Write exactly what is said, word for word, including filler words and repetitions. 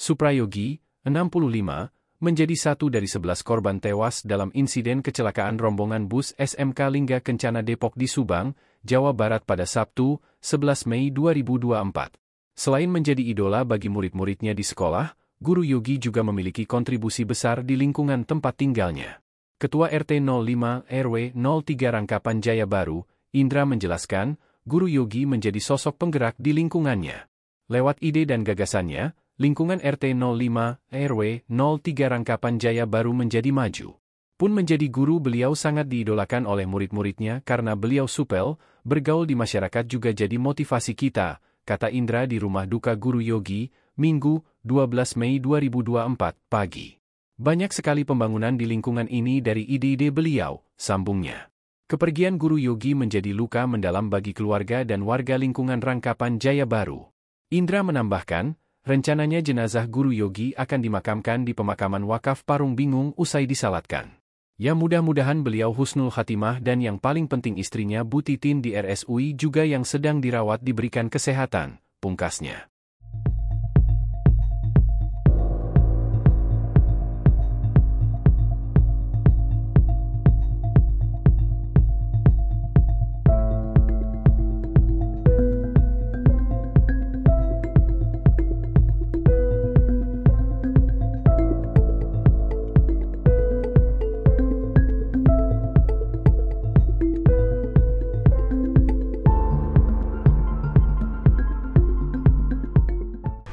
Suprayogi, enam puluh lima, menjadi satu dari sebelas korban tewas dalam insiden kecelakaan rombongan bus S M K Lingga Kencana Depok di Subang, Jawa Barat pada Sabtu, sebelas Mei dua ribu dua puluh empat. Selain menjadi idola bagi murid-muridnya di sekolah, guru yogi juga memiliki kontribusi besar di lingkungan tempat tinggalnya. Ketua R T nol lima R W nol tiga Rangkapan Jaya Baru, Indra menjelaskan, guru yogi menjadi sosok penggerak di lingkungannya. Lewat ide dan gagasannya, lingkungan R T nol lima R W nol tiga Rangkapan Jaya Baru menjadi maju. Pun menjadi guru, beliau sangat diidolakan oleh murid-muridnya karena beliau supel, bergaul di masyarakat juga jadi motivasi kita, kata Indra di rumah duka guru yogi, Minggu, dua belas Mei dua ribu dua puluh empat, pagi. Banyak sekali pembangunan di lingkungan ini dari ide-ide beliau, sambungnya. Kepergian guru yogi menjadi luka mendalam bagi keluarga dan warga lingkungan Rangkapan Jaya Baru. Indra menambahkan, rencananya jenazah guru yogi akan dimakamkan di pemakaman Wakaf Parung Bingung usai disalatkan. Ya, mudah-mudahan beliau husnul khatimah dan yang paling penting istrinya Bu Titin di R S U I juga yang sedang dirawat diberikan kesehatan, pungkasnya.